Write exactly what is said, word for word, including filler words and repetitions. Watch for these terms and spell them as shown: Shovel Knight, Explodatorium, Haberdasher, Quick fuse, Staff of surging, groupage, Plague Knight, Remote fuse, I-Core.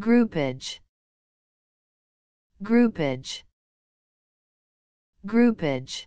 groupage, groupage, groupage.